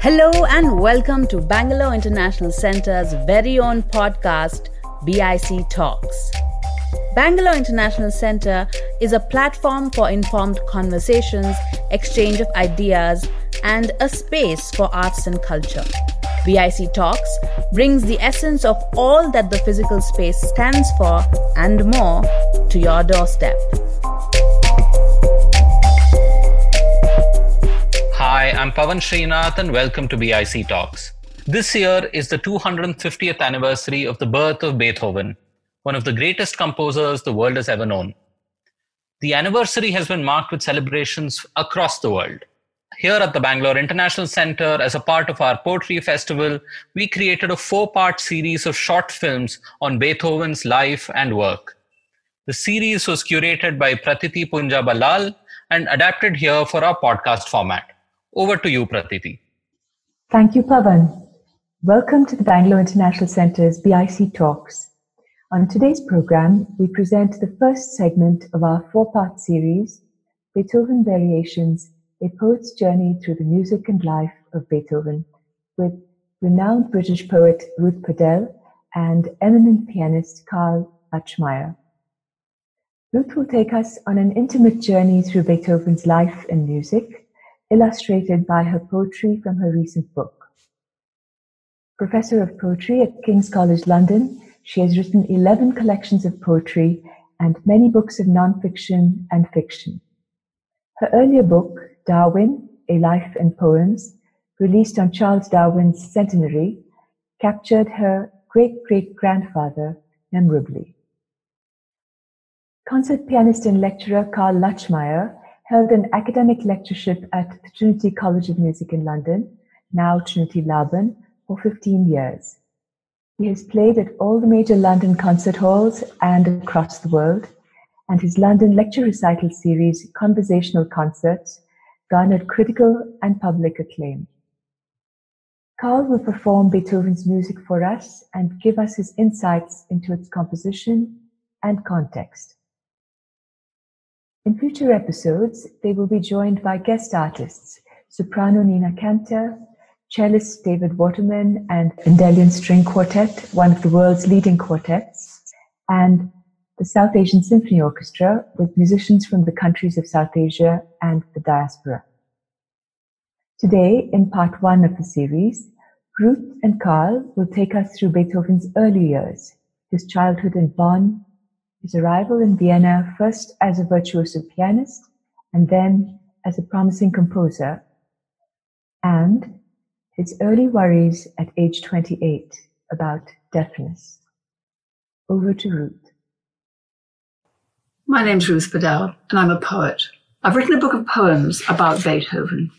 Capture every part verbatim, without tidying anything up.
Hello and welcome to Bangalore International Centre's very own podcast, B I C Talks. Bangalore International Centre is a platform for informed conversations, exchange of ideas, and a space for arts and culture. B I C Talks brings the essence of all that the physical space stands for and more to your doorstep. Hi, I'm Pavan Srinath and welcome to B I C Talks. This year is the two hundred fiftieth anniversary of the birth of Beethoven, one of the greatest composers the world has ever known. The anniversary has been marked with celebrations across the world. Here at the Bangalore International Centre, as a part of our poetry festival, we created a four-part series of short films on Beethoven's life and work. The series was curated by Prateeti Punja Ballal and adapted here for our podcast format. Over to you, Prateeti. Thank you, Pavan. Welcome to the Bangalore International Centre's B I C Talks. On today's programme, we present the first segment of our four-part series, Beethoven Variations, A Poet's Journey Through the Music and Life of Beethoven, with renowned British poet Ruth Padel and eminent pianist Karl Lutchmayer. Ruth will take us on an intimate journey through Beethoven's life and music, illustrated by her poetry from her recent book. Professor of Poetry at King's College London, she has written eleven collections of poetry and many books of non-fiction and fiction. Her earlier book, Darwin, A Life and Poems, released on Charles Darwin's centenary, captured her great-great-grandfather memorably. Concert pianist and lecturer Karl Lutchmayer held an academic lectureship at the Trinity College of Music in London, now Trinity Laban, for fifteen years. He has played at all the major London concert halls and across the world, and his London lecture recital series, Conversational Concerts, garnered critical and public acclaim. Karl will perform Beethoven's music for us and give us his insights into its composition and context. In future episodes, they will be joined by guest artists, soprano Nina Kanter, cellist David Waterman and Endellion String Quartet, one of the world's leading quartets, and the South Asian Symphony Orchestra, with musicians from the countries of South Asia and the diaspora. Today, in part one of the series, Ruth and Karl will take us through Beethoven's early years, his childhood in Bonn, his arrival in Vienna, first as a virtuoso pianist and then as a promising composer, and his early worries at age twenty-eight about deafness. Over to Ruth. My name's Ruth Padel, and I'm a poet. I've written a book of poems about Beethoven,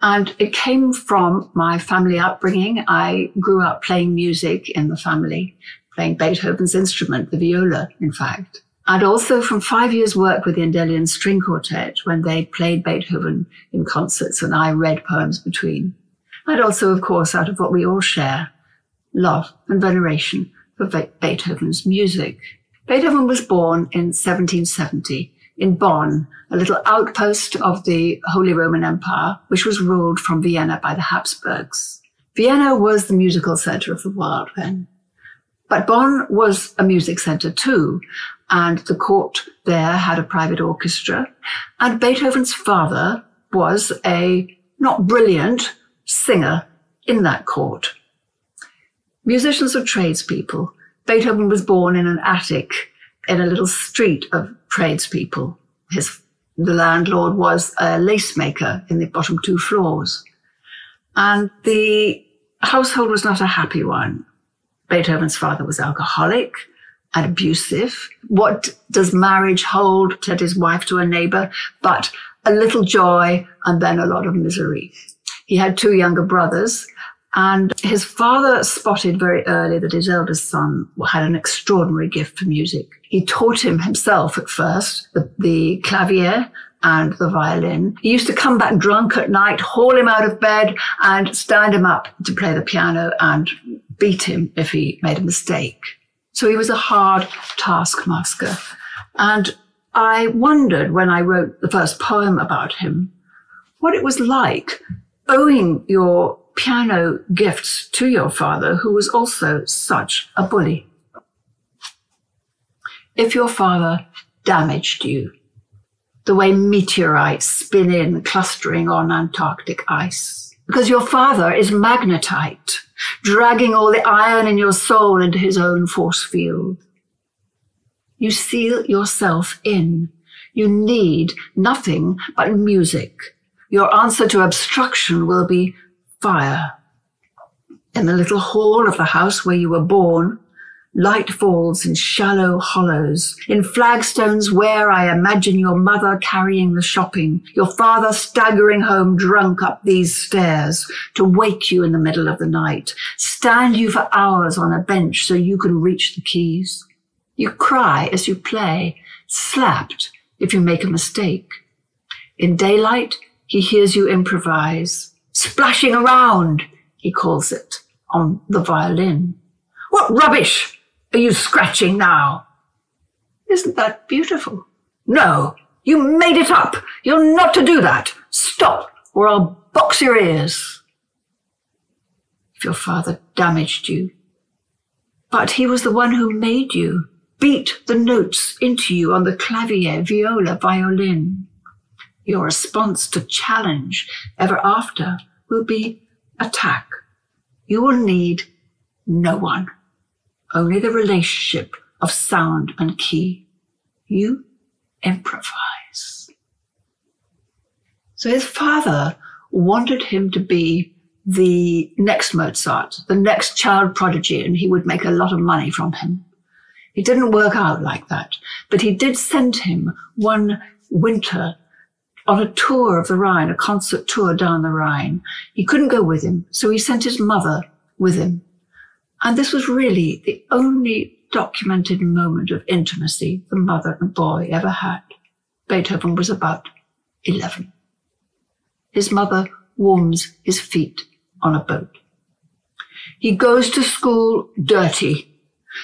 and it came from my family upbringing. I grew up playing music in the family, playing Beethoven's instrument, the viola, in fact, and also from five years' work with the Endellion String Quartet when they played Beethoven in concerts and I read poems between. And also, of course, out of what we all share, love and veneration for Be- Beethoven's music. Beethoven was born in seventeen seventy in Bonn, a little outpost of the Holy Roman Empire, which was ruled from Vienna by the Habsburgs. Vienna was the musical center of the world then, but Bonn was a music center too, and the court there had a private orchestra, and Beethoven's father was a not brilliant singer in that court. Musicians were tradespeople. Beethoven was born in an attic in a little street of tradespeople. His, the landlord was a lace maker in the bottom two floors. And the household was not a happy one. Beethoven's father was alcoholic and abusive. What does marriage hold, said his wife to a neighbor, but a little joy and then a lot of misery. He had two younger brothers, and his father spotted very early that his eldest son had an extraordinary gift for music. He taught him himself at first, the, the clavier and the violin. He used to come back drunk at night, haul him out of bed and stand him up to play the piano and beat him if he made a mistake. So he was a hard taskmaster. And I wondered when I wrote the first poem about him, what it was like owing your piano gifts to your father, who was also such a bully. If your father damaged you, the way meteorites spin in, clustering on Antarctic ice, because your father is magnetite, dragging all the iron in your soul into his own force field. You seal yourself in. You need nothing but music. Your answer to obstruction will be fire. In the little hall of the house where you were born, light falls in shallow hollows, in flagstones where I imagine your mother carrying the shopping, your father staggering home drunk up these stairs to wake you in the middle of the night, stand you for hours on a bench so you can reach the keys. You cry as you play, slapped if you make a mistake. In daylight, he hears you improvise. Splashing around, he calls it, on the violin. What rubbish are you scratching now? Isn't that beautiful? No, you made it up. You're not to do that. Stop, or I'll box your ears. If your father damaged you, but he was the one who made you, beat the notes into you on the clavier, viola, violin. Your response to challenge ever after will be attack. You will need no one, only the relationship of sound and key. You improvise. So his father wanted him to be the next Mozart, the next child prodigy, and he would make a lot of money from him. It didn't work out like that, but he did send him one winter on a tour of the Rhine, a concert tour down the Rhine. He couldn't go with him, so he sent his mother with him. And this was really the only documented moment of intimacy the mother and boy ever had. Beethoven was about eleven. His mother warms his feet on a boat. He goes to school dirty.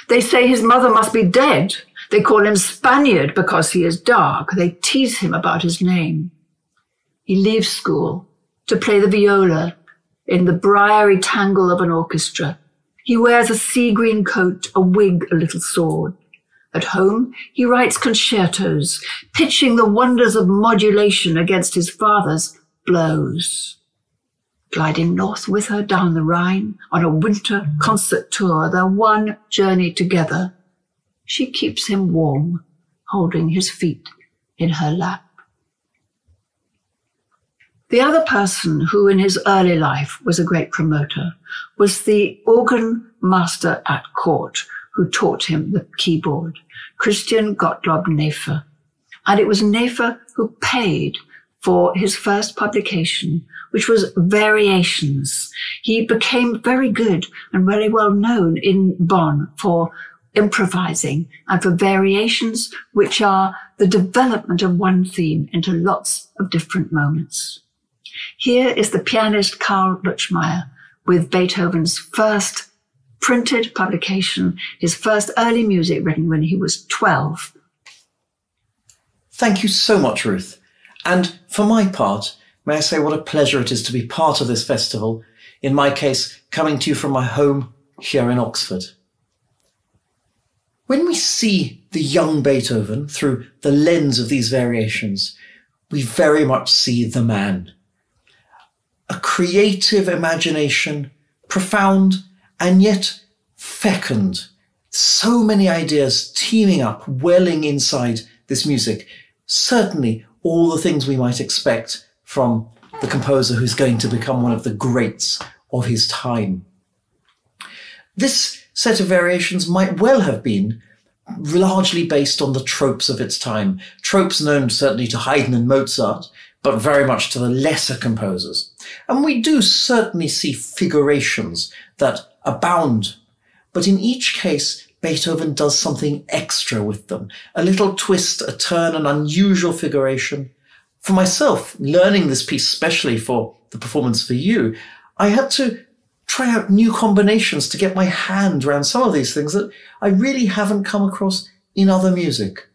They say his mother must be dead. They call him Spaniard because he is dark. They tease him about his name. He leaves school to play the viola in the briary tangle of an orchestra. He wears a sea green coat, a wig, a little sword. At home, he writes concertos, pitching the wonders of modulation against his father's blows. Gliding north with her down the Rhine on a winter concert tour, their one journey together. She keeps him warm, holding his feet in her lap. The other person who in his early life was a great promoter was the organ master at court who taught him the keyboard, Christian Gottlob Neefe. And it was Neefe who paid for his first publication, which was Variations. He became very good and very well known in Bonn for improvising and for variations, which are the development of one theme into lots of different moments. Here is the pianist Karl Lutchmayer with Beethoven's first printed publication, his first early music written when he was twelve. Thank you so much, Ruth. And for my part, may I say what a pleasure it is to be part of this festival, in my case, coming to you from my home here in Oxford. When we see the young Beethoven through the lens of these variations, we very much see the man. A creative imagination, profound and yet fecund. So many ideas teaming up, welling inside this music. Certainly all the things we might expect from the composer who's going to become one of the greats of his time. This set of variations might well have been largely based on the tropes of its time, tropes known certainly to Haydn and Mozart, but very much to the lesser composers. And we do certainly see figurations that abound, but in each case, Beethoven does something extra with them, a little twist, a turn, an unusual figuration. For myself, learning this piece, especially for the performance for you, I had to try out new combinations to get my hand around some of these things that I really haven't come across in other music.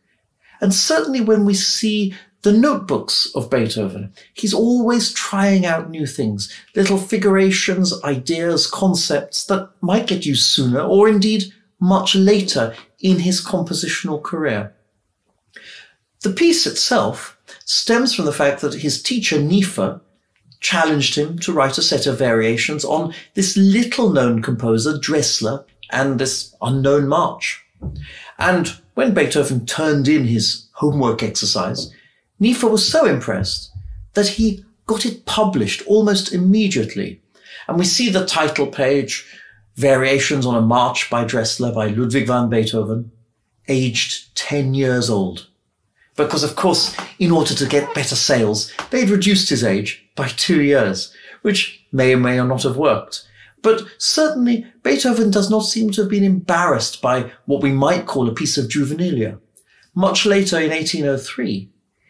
And certainly when we see the notebooks of Beethoven, he's always trying out new things, little figurations, ideas, concepts that might get used sooner or indeed much later in his compositional career. The piece itself stems from the fact that his teacher Neefe challenged him to write a set of variations on this little-known composer, Dressler, and this unknown march. And when Beethoven turned in his homework exercise, Neefe was so impressed that he got it published almost immediately. And we see the title page, Variations on a March by Dressler by Ludwig van Beethoven, aged ten years old. Because, of course, in order to get better sales, they'd reduced his age by two years, which may or may not have worked. But certainly, Beethoven does not seem to have been embarrassed by what we might call a piece of juvenilia. Much later, in eighteen oh three,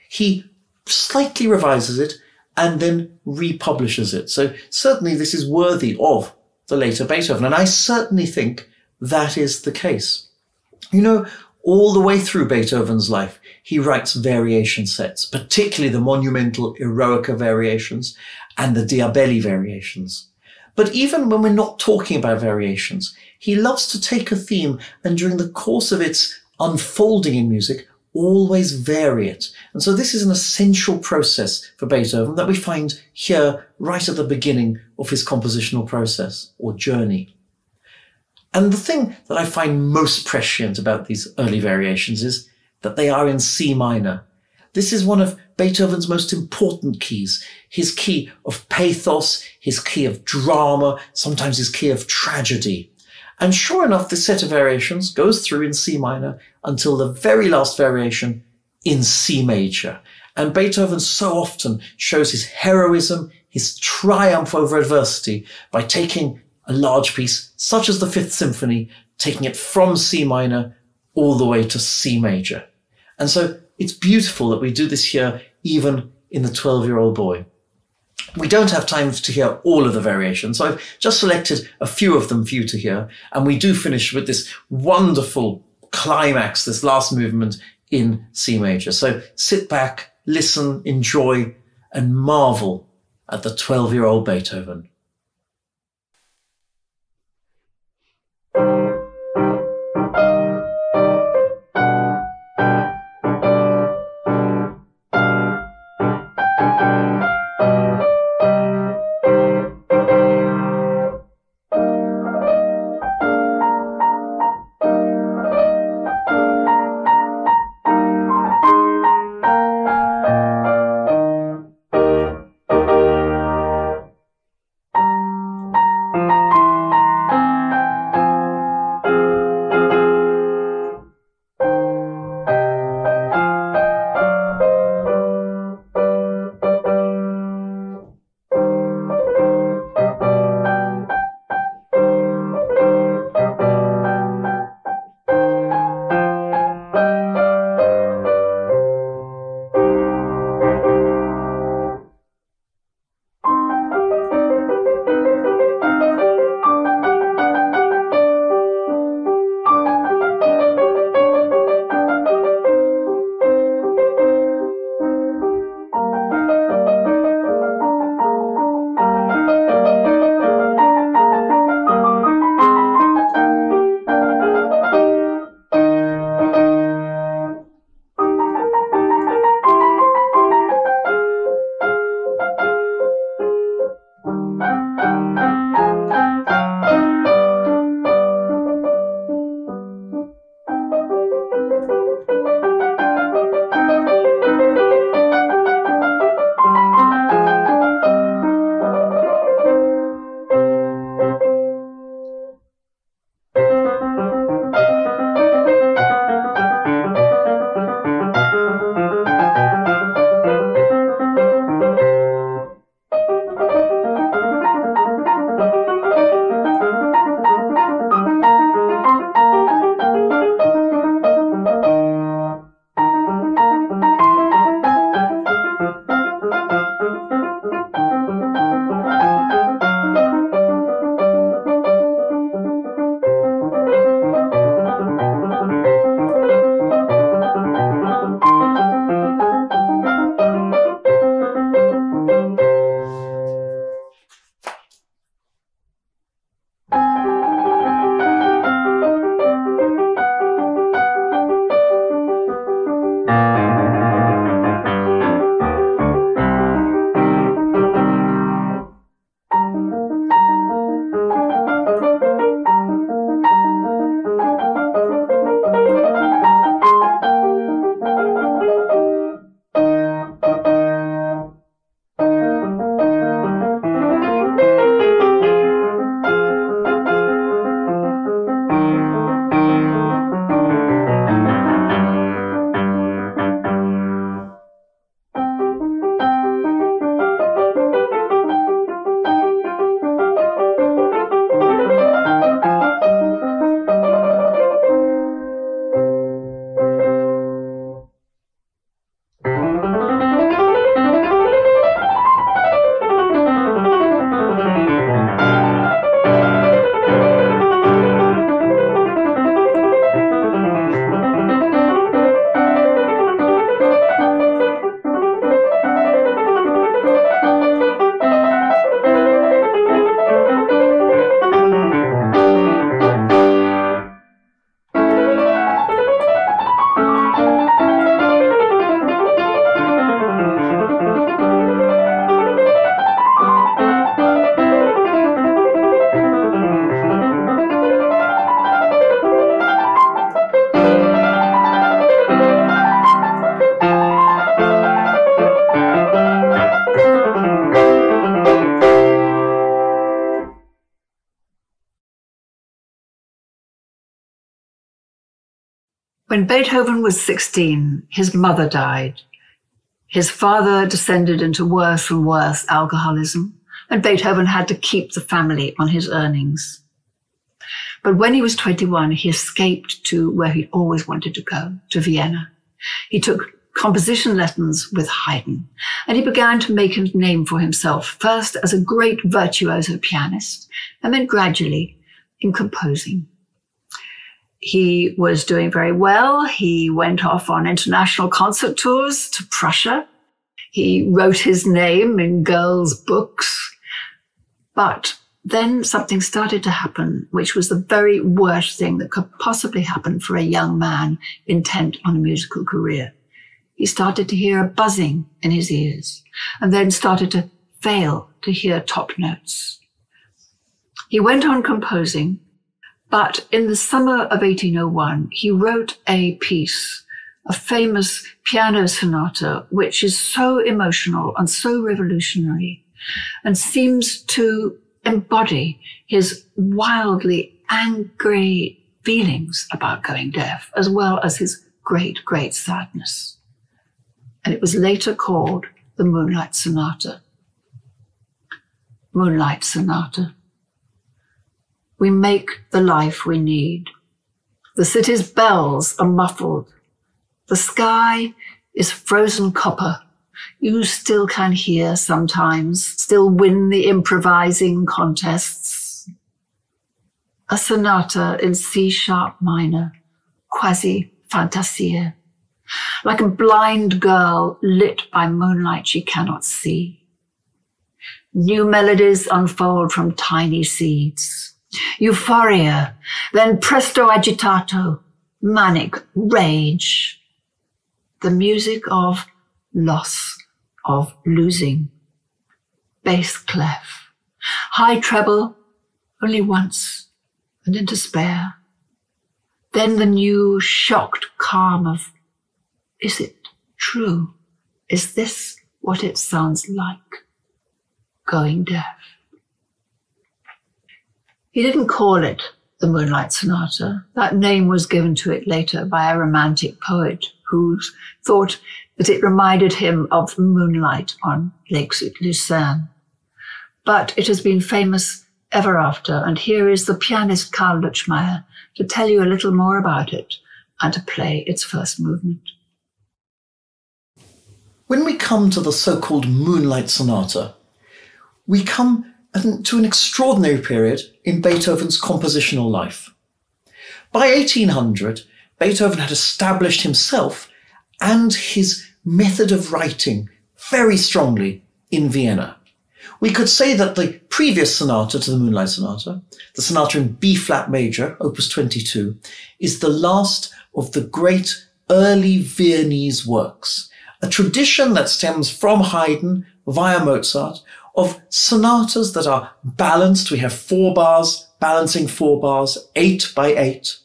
he slightly revises it and then republishes it. So certainly this is worthy of the later Beethoven, and I certainly think that is the case. You know, all the way through Beethoven's life, he writes variation sets, particularly the monumental Eroica variations and the Diabelli variations. But even when we're not talking about variations, he loves to take a theme and during the course of its unfolding in music, always vary it. And so this is an essential process for Beethoven that we find here right at the beginning of his compositional process or journey. And the thing that I find most prescient about these early variations is that they are in C minor. This is one of Beethoven's most important keys, his key of pathos, his key of drama, sometimes his key of tragedy. And sure enough, this set of variations goes through in C minor until the very last variation in C major. And Beethoven so often shows his heroism, his triumph over adversity by taking a large piece, such as the Fifth Symphony, taking it from C minor all the way to C major. And so it's beautiful that we do this here, even in the twelve-year-old boy. We don't have time to hear all of the variations, so I've just selected a few of them for you to hear. And we do finish with this wonderful climax, this last movement in C major. So sit back, listen, enjoy, and marvel at the twelve-year-old Beethoven. When Beethoven was sixteen, his mother died. His father descended into worse and worse alcoholism, and Beethoven had to keep the family on his earnings. But when he was twenty-one, he escaped to where he always wanted to go, to Vienna. He took composition lessons with Haydn, and he began to make a name for himself, first as a great virtuoso pianist, and then gradually in composing. He was doing very well. He went off on international concert tours to Prussia. He wrote his name in girls' books. But then something started to happen, which was the very worst thing that could possibly happen for a young man intent on a musical career. He started to hear a buzzing in his ears and then started to fail to hear top notes. He went on composing. But in the summer of eighteen oh one, he wrote a piece, a famous piano sonata, which is so emotional and so revolutionary and seems to embody his wildly angry feelings about going deaf, as well as his great, great sadness. And it was later called the Moonlight Sonata. Moonlight Sonata. We make the life we need. The city's bells are muffled. The sky is frozen copper. You still can hear sometimes, still win the improvising contests. A sonata in C-sharp minor, quasi fantasia. Like a blind girl lit by moonlight she cannot see. New melodies unfold from tiny seeds. Euphoria, then presto agitato, manic rage. The music of loss, of losing. Bass clef, high treble, only once, and in despair. Then the new shocked calm of, is it true? Is this what it sounds like? Going deaf. He didn't call it the Moonlight Sonata. That name was given to it later by a romantic poet who thought that it reminded him of moonlight on lakes at Lucerne. But it has been famous ever after, and here is the pianist Karl Lutchmayer to tell you a little more about it and to play its first movement. When we come to the so-called Moonlight Sonata, we come and to an extraordinary period in Beethoven's compositional life. By eighteen hundred, Beethoven had established himself and his method of writing very strongly in Vienna. We could say that the previous sonata to the Moonlight Sonata, the sonata in B-flat major, opus twenty-two, is the last of the great early Viennese works, a tradition that stems from Haydn via Mozart, of sonatas that are balanced. We have four bars, balancing four bars, eight by eight,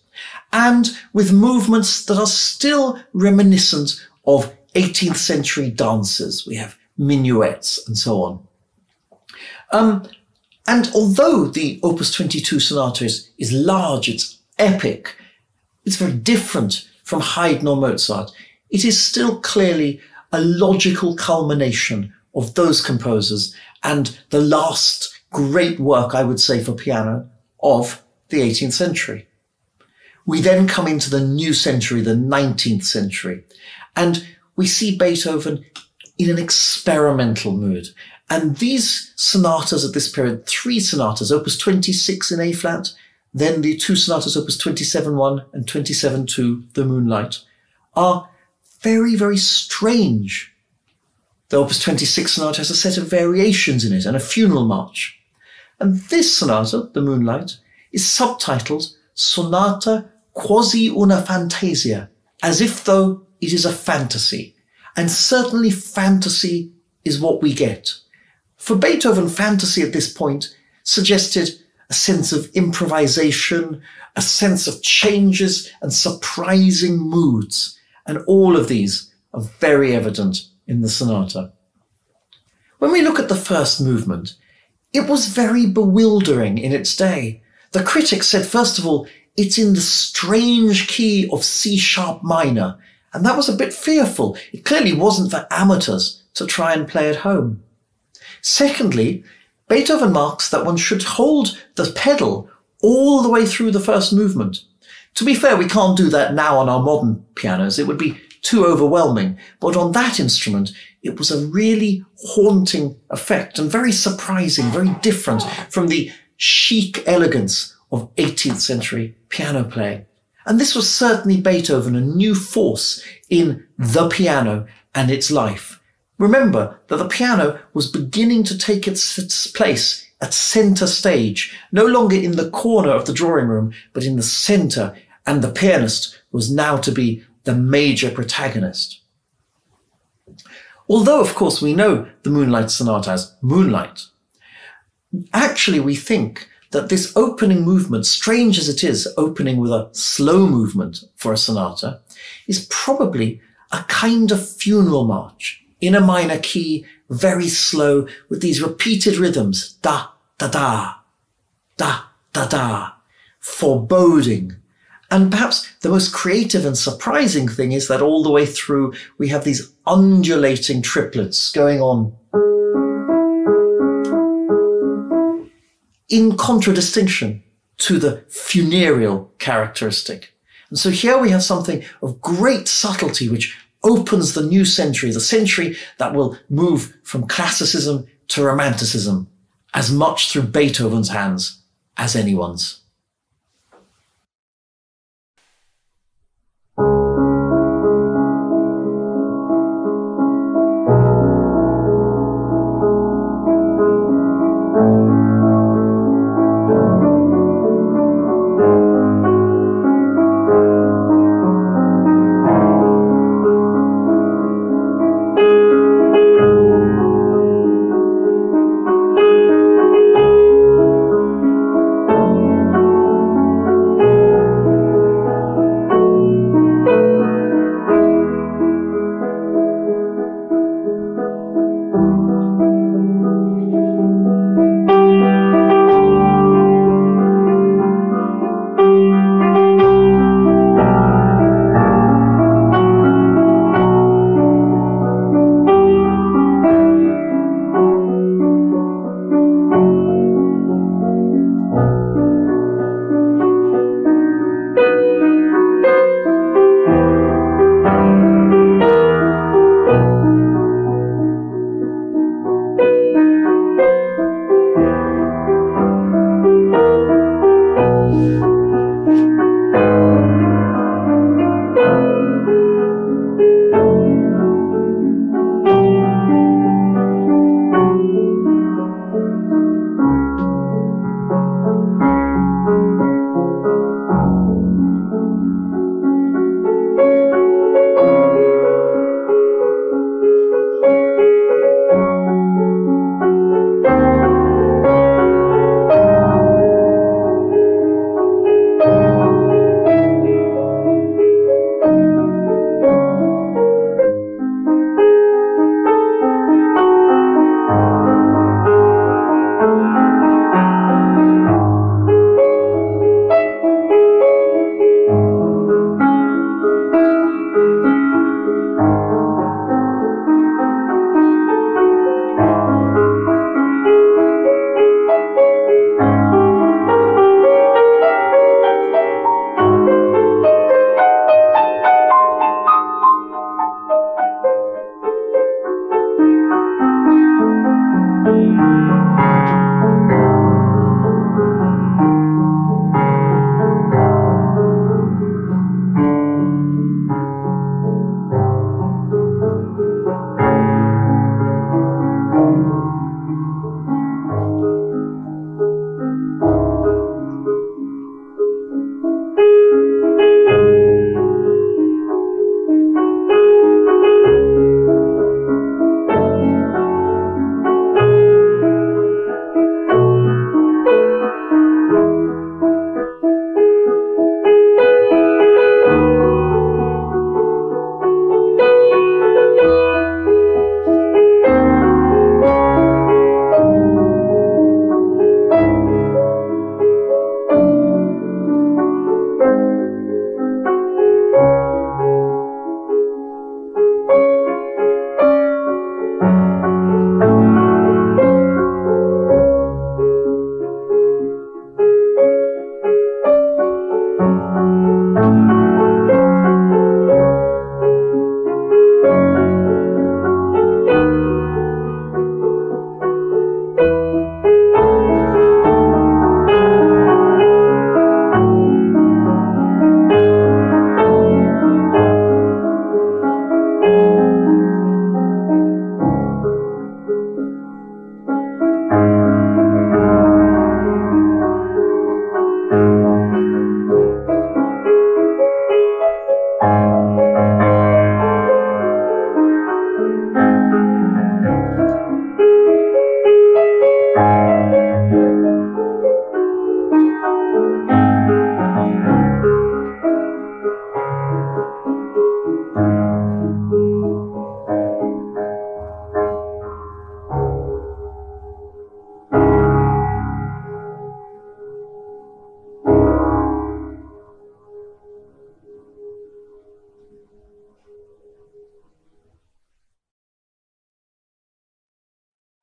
and with movements that are still reminiscent of eighteenth century dances. We have minuets and so on. Um, and although the opus twenty-two sonata is, is large, it's epic, it's very different from Haydn or Mozart, it is still clearly a logical culmination of those composers and the last great work, I would say, for piano of the eighteenth century. We then come into the new century, the nineteenth century, and we see Beethoven in an experimental mood. And these sonatas at this period, three sonatas, opus twenty-six in A-flat, then the two sonatas, opus twenty-seven one and twenty-seven two, The Moonlight, are very, very strange. The opus twenty-six sonata has a set of variations in it and a funeral march. And this sonata, The Moonlight, is subtitled Sonata Quasi una Fantasia, as if though it is a fantasy. And certainly fantasy is what we get. For Beethoven, fantasy at this point suggested a sense of improvisation, a sense of changes and surprising moods. And all of these are very evident in the sonata. When we look at the first movement, it was very bewildering in its day. The critics said, first of all, It's in the strange key of C sharp minor. And that was a bit fearful. It clearly wasn't for amateurs to try and play at home. Secondly, Beethoven marks that one should hold the pedal all the way through the first movement. To be fair, we can't do that now on our modern pianos. It would be too overwhelming. But on that instrument, it was a really haunting effect and very surprising, very different from the chic elegance of eighteenth century piano playing. And this was certainly Beethoven, a new force in the piano and its life. Remember that the piano was beginning to take its place at center stage, no longer in the corner of the drawing room, but in the center, and the pianist was now to be the major protagonist. Although, of course, we know the Moonlight Sonata as Moonlight, actually we think that this opening movement, strange as it is, opening with a slow movement for a sonata, is probably a kind of funeral march in a minor key, very slow, with these repeated rhythms, da, da, da, da, da, da, foreboding. And perhaps the most creative and surprising thing is that all the way through, we have these undulating triplets going on in contradistinction to the funereal characteristic. And so here we have something of great subtlety, which opens the new century, the century that will move from classicism to romanticism, as much through Beethoven's hands as anyone's.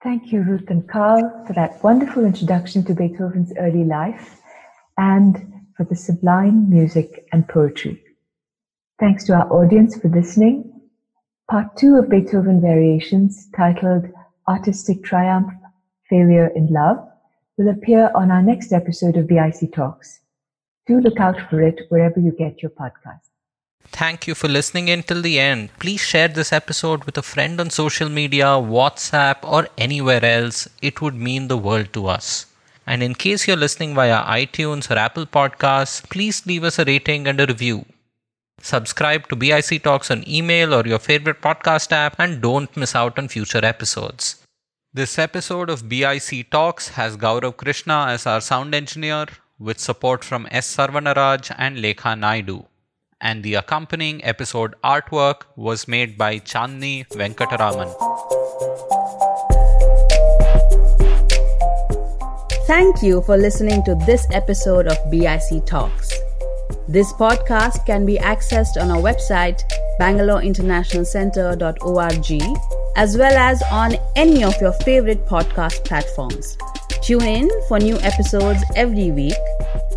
Thank you, Ruth and Karl, for that wonderful introduction to Beethoven's early life and for the sublime music and poetry. Thanks to our audience for listening. Part two of Beethoven Variations, titled Artistic Triumph, Failure in Love, will appear on our next episode of B I C Talks. Do look out for it wherever you get your podcasts. Thank you for listening in till the end. Please share this episode with a friend on social media, WhatsApp, or anywhere else. It would mean the world to us. And in case you're listening via iTunes or Apple Podcasts, please leave us a rating and a review. Subscribe to B I C Talks on email or your favorite podcast app, and don't miss out on future episodes. This episode of B I C Talks has Gaurav Krishna as our sound engineer, with support from S. Sarvanaraj and Lekha Naidu. And the accompanying episode artwork was made by Chandni Venkataraman. Thank you for listening to this episode of B I C Talks. This podcast can be accessed on our website, bangalore international centre dot org, as well as on any of your favorite podcast platforms. Tune in for new episodes every week,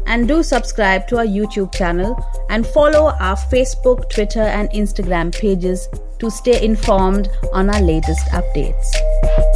and do subscribe to our YouTube channel and follow our Facebook, Twitter and Instagram pages to stay informed on our latest updates.